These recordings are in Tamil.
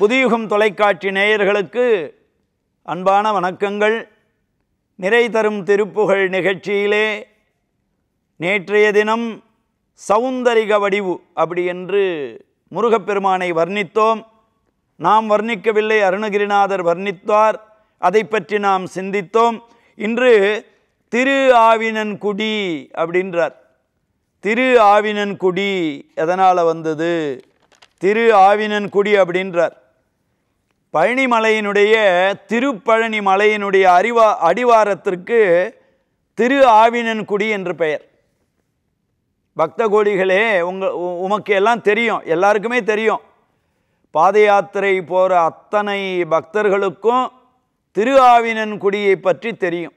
புதியுகம் தொலைக்காட்சி நேயர்களுக்கு அன்பான வணக்கங்கள். நிறை தரும் திருப்புகழ் நிகழ்ச்சியிலே நேற்றைய தினம் சௌந்தரிக வடிவு அப்படி என்று முருகப்பெருமானை வர்ணித்தோம். நாம் வர்ணிக்கவில்லை, அருணகிரிநாதர் வர்ணித்தார். அதை பற்றி நாம் சிந்தித்தோம். இன்று திரு ஆவினன்குடி அப்படின்றார். திரு ஆவினன்குடி எதனால் வந்தது? திரு ஆவினன்குடி அப்படின்றார். பழனிமலையினுடைய திருப்பழனி மலையினுடைய அடிவாரத்திற்கு திரு ஆவினன்குடி என்று பெயர். பக்த கோடிகளே, உமக்கு எல்லாம் தெரியும், எல்லாருக்குமே தெரியும். பாத யாத்திரை போகிற அத்தனை பக்தர்களுக்கும் திரு ஆவினன்குடியை பற்றி தெரியும்.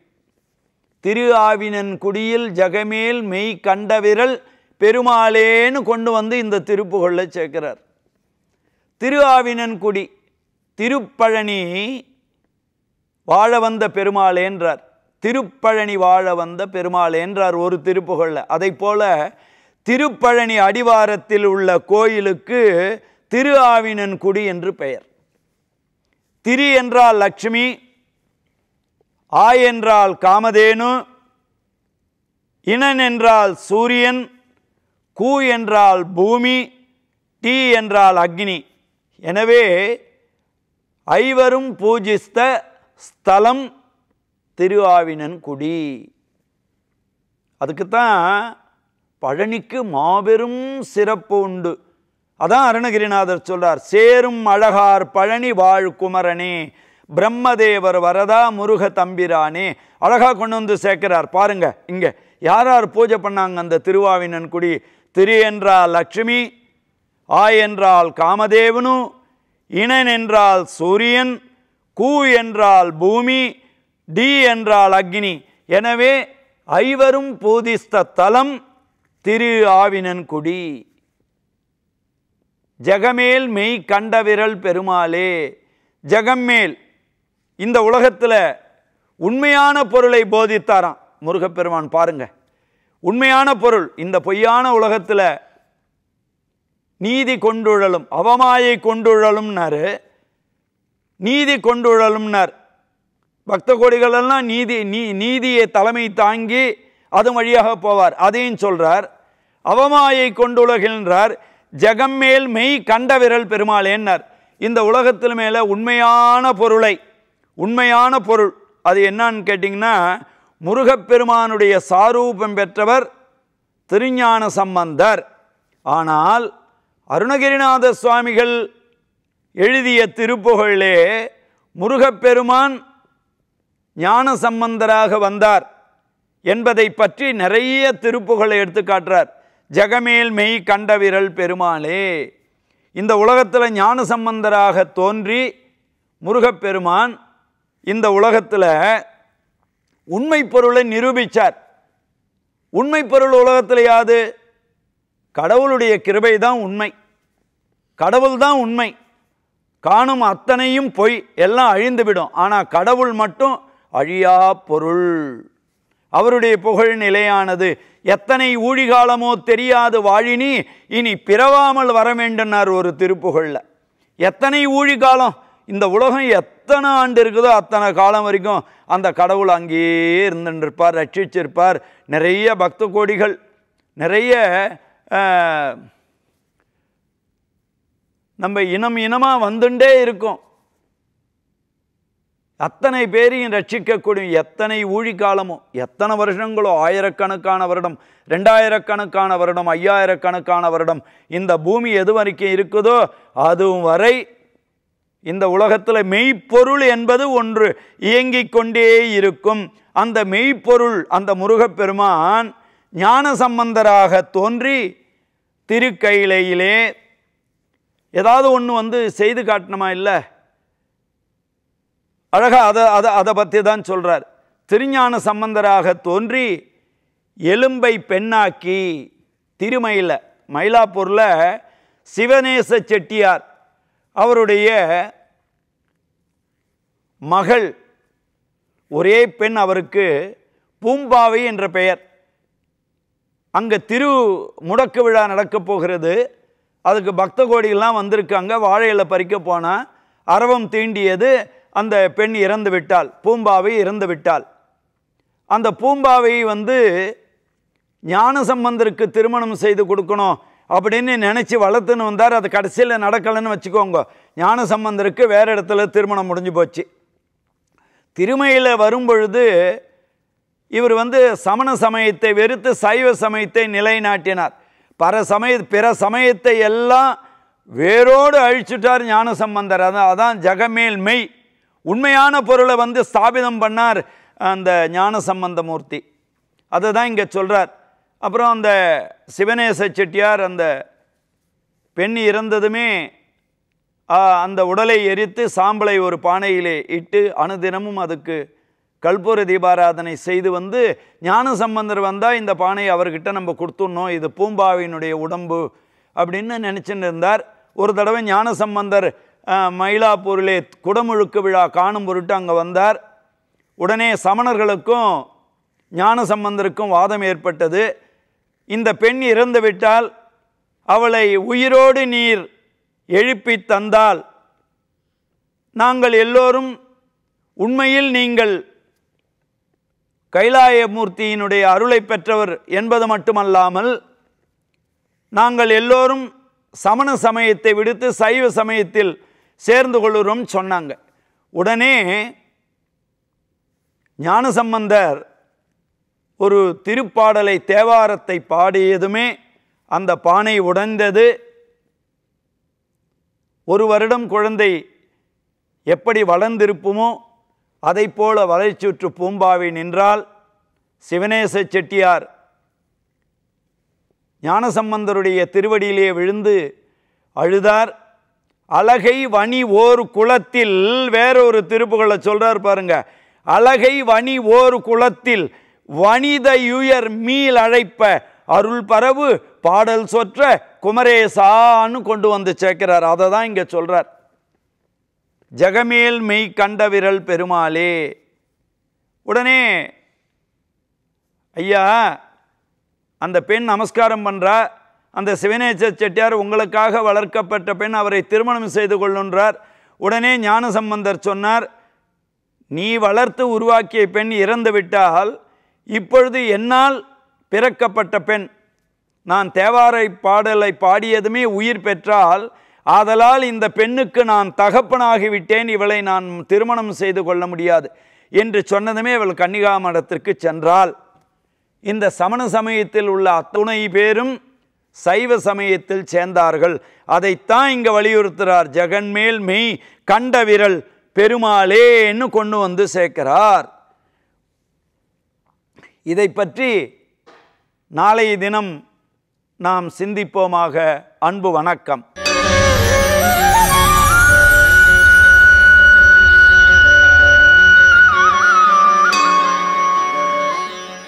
திரு ஆவினன்குடியில் ஜெகமேல் மெய் கண்ட விரல் பெருமாளேன்னு கொண்டு வந்து இந்த திருப்புகொள்ள சேர்க்கிறார். திரு ஆவினன்குடி திருப்பழனி வாழ வந்த பெருமாளேன்றார். திருப்பழனி வாழ வந்த பெருமாளேன்றார் ஒரு திருப்புகொள்ள. அதை போல திருப்பழனி அடிவாரத்தில் உள்ள கோயிலுக்கு திரு ஆவினன்குடி என்று பெயர். திரு என்றால் லட்சுமி, ஆ என்றால் காமதேனு, இனன் என்றால் சூரியன், கூ என்றால் பூமி, டீ என்றால் அக்னி. எனவே ஐவரும் பூஜித்த ஸ்தலம் திரு ஆவினன்குடி. அதுக்குத்தான் பழனிக்கு மாபெரும் சிறப்பு உண்டு. அதான் அருணகிரிநாதர் சொல்றார், சேரும் அழகார் பழனி வாழ் குமரனே, பிரம்மதேவர் வரதா முருக தம்பிரானே. அழகாக கொண்டு வந்து சேர்க்கிறார் பாருங்க. இங்கே யாரார் பூஜை பண்ணாங்க அந்த திருவாவினன்குடி? திரு என்றால் லட்சுமி, ஆ என்றால் காமதேவனு, இனன் என்றால் சூரியன், கூ என்றால் பூமி, டி என்றால் அக்னி. எனவே ஐவரும் பூதிஸ்த தலம் திரு ஆவினன்குடி. ஜெகமேல் மெய் கண்ட விரல் பெருமாளே. ஜெகம்மேல் இந்த உலகத்தில் உண்மையான பொருளை போதித்தாராம் முருகப்பெருமான். பாருங்க, உண்மையான பொருள். இந்த பொய்யான உலகத்தில் நீதி கொண்டுழலும், அவமாயை கொண்டுழலும்னார், நீதி கொண்டுழலும்னார். பக்த கோடிகளெல்லாம் நீதியை தலைமை தாங்கி அது வழியாக போவார். அதையும் சொல்றார். அவமாயை கொண்டுலகின்றார். ஜெகம்மேல் மெய் கண்ட விரல் பெருமாளேன்னார். இந்த உலகத்தில் மேலே உண்மையான பொருளை, உண்மையான பொருள் அது என்னான்னு கேட்டிங்கன்னா, முருகப்பெருமானுடைய சாரூபம் பெற்றவர் திருஞான சம்பந்தர். ஆனால் அருணகிரிநாத சுவாமிகள் எழுதிய திருப்புகழிலே முருகப்பெருமான் ஞான சம்பந்தராக வந்தார் என்பதை பற்றி நிறைய திருப்புகளை எடுத்துக்காட்டுறார். ஜெகமேல் மெய் கண்ட விரல் பெருமாளே. இந்த உலகத்தில் ஞான சம்பந்தராக தோன்றி முருகப்பெருமான் இந்த உலகத்தில் உண்மை பொருளை நிரூபித்தார். உண்மை பொருள் உலகத்தில் யாது? கடவுளுடைய கிருபை தான் உண்மை, கடவுள் தான் உண்மை. காணும் அத்தனையும் பொய், எல்லாம் அழிந்துவிடும். ஆனால் கடவுள் மட்டும் அழியா பொருள். அவருடைய புகழ் நிலையானது. எத்தனை ஊழிகாலமோ தெரியாது வாழினி இனி பிறவாமல் வர வேண்டும்னார் ஒரு திருப்புகழில். எத்தனை ஊழிகாலம், இந்த உலகம் எத்தனை ஆண்டு இருக்குதோ அத்தனை காலம் வரைக்கும் அந்த கடவுள் அங்கேயே இருந்துருப்பார், ரட்சிச்சிருப்பார். நிறைய பக்த கோடிகள், நிறைய நம்ம இனம் இனமாக வந்துட்டே இருக்கும். அத்தனை பேரையும் ரட்சிக்கக்கூடிய எத்தனை ஊழிக்காலமோ, எத்தனை வருஷங்களோ, ஆயிரக்கணக்கான வருடம், 2000 கணக்கான வருடம், 5000 கணக்கான வருடம், இந்த பூமி எது வரைக்கும் இருக்குதோ அதுவும் வரை இந்த உலகத்தில் மெய்ப்பொருள் என்பது ஒன்று இயங்கிக் கொண்டே இருக்கும். அந்த மெய்ப்பொருள், அந்த முருகப்பெருமான் ஞான சம்பந்தராக தோன்றி திருக்கையிலையிலே ஏதாவது ஒன்று வந்து செய்து காட்டணுமா? இல்லை, அழகாக அதை பற்றி தான் சொல்கிறார். திருஞான சம்பந்தராக தோன்றி எலும்பை பெண்ணாக்கி திருமயில மயிலாப்பூரில் சிவநேச செட்டியார் அவருடைய மகள், ஒரே பெண், அவருக்கு பூம்பாவை என்ற பெயர். அங்கே திரு முடக்கு விழா நடக்கப் போகிறது. அதுக்கு பக்த கோடிகள்லாம் வந்திருக்காங்க. வாழையில் பறிக்க போனால் அரவம் தீண்டியது அந்த பெண் இறந்து விட்டாள், பூம்பாவை இறந்து விட்டாள். அந்த பூம்பாவை வந்து ஞானசம்பந்தருக்கு திருமணம் செய்து கொடுக்கணும் அப்படின்னு நினச்சி வளர்த்துன்னு வந்தார். அது கடைசியில் நடக்கலைன்னு வச்சுக்கோங்க, ஞானசம்பந்தருக்கு வேறு இடத்துல திருமணம் முடிஞ்சு போச்சு. திருமையில் வரும்பொழுது இவர் வந்து சமண சமயத்தை வெறுத்து சைவ சமயத்தை நிலைநாட்டினார். பிற சமயத்தை எல்லாம் வேரோடு அழிச்சுட்டார் ஞானசம்பந்தர். அதான் ஜெகமேல் மெய் உண்மையான பொருளை வந்து ஸ்தாபிதம் பண்ணார் அந்த ஞானசம்பந்த மூர்த்தி. அதை தான் இங்கே சொல்கிறார். அப்புறம் அந்த சிவநேச செட்டியார் அந்த பெண் இறந்ததுமே அந்த உடலை எரித்து சாம்பலை ஒரு பானையிலே இட்டு அனுதினமும் அதுக்கு கல்பூர தீபாராதனை செய்து வந்து ஞானசம்பந்தர் வந்தால் இந்த பானை அவர்கிட்ட நம்ம கொடுத்துடணும், இது பூம்பாவினுடைய உடம்பு அப்படின்னு நினச்சின்னு இருந்தார். ஒரு தடவை ஞானசம்பந்தர் மயிலாப்பூரிலே குடமுழுக்கு விழா காணும் பொருட்டு அங்கே வந்தார். உடனே சமணர்களுக்கும் ஞானசம்பந்தருக்கும் வாதம் ஏற்பட்டது. இந்த பெண் இறந்துவிட்டால் அவளை உயிரோடு நீர் எழுப்பி தந்தால் நாங்கள் எல்லோரும் உண்மையில் நீங்கள் கைலாயமூர்த்தியினுடைய அருளை பெற்றவர் என்பது மட்டுமல்லாமல் நாங்கள் எல்லோரும் சமண சமயத்தை விடுத்து சைவ சமயத்தில் சேர்ந்து கொள்ளுறோம் சொன்னாங்க. உடனே ஞானசம்பந்தர் ஒரு திருப்பாடலை தேவாரத்தை பாடியதுமே அந்த பானை உடைந்தது. ஒரு வருடம் குழந்தை எப்படி வளர்ந்திருப்புமோ அதை போல வளைச்சுற்று பூம்பாவை நின்றால் சிவநேச செட்டியார் ஞானசம்பந்தருடைய திருவடியிலே விழுந்து அழுதார். அழகை வணி ஓர் குளத்தில், வேறொரு திருப்புகளை சொல்கிறார் பாருங்க. அழகை வணி ஓர் குளத்தில் வணிதையுயர் மீள் அழைப்ப அருள் பரவு பாடல் சொற்ற குமரேசான்னு கொண்டு வந்து சேர்க்கிறார். அதை தான் இங்கே சொல்கிறார். ஜெகமேல் மெய் கண்ட விரல் பெருமாளே. உடனே ஐயா அந்த பெண் நமஸ்காரம் பண்ணுறா. அந்த சிவநேச செட்டியார் உங்களுக்காக வளர்க்கப்பட்ட பெண், அவரை திருமணம் செய்து கொள்ளுன்றார். உடனே ஞானசம்பந்தர் சொன்னார், நீ வளர்த்து உருவாக்கிய பெண் இறந்து விட்டால் இப்பொழுது என்னால் பிறக்கப்பட்ட பெண், நான் தேவாரை பாடலை பாடியதுமே உயிர் பெற்றால் ஆதலால் இந்த பெண்ணுக்கு நான் தகப்பனாகிவிட்டேன், இவளை நான் திருமணம் செய்து கொள்ள முடியாது என்று சொன்னதுமே இவள் கன்னிகாமடத்திற்கு சென்றாள். இந்த சமண சமயத்தில் உள்ள அத்துணை பேரும் சைவ சமயத்தில் சேர்ந்தார்கள். அதைத்தான் இங்கே வலியுறுத்துகிறார். ஜெகன்மேல் மெய் கண்ட விரல் பெருமாளேன்னு கொண்டு வந்து சேர்க்கிறார். இதை பற்றி நாளைய தினம் நாம் சிந்திப்போமாக. அன்பு வணக்கம்.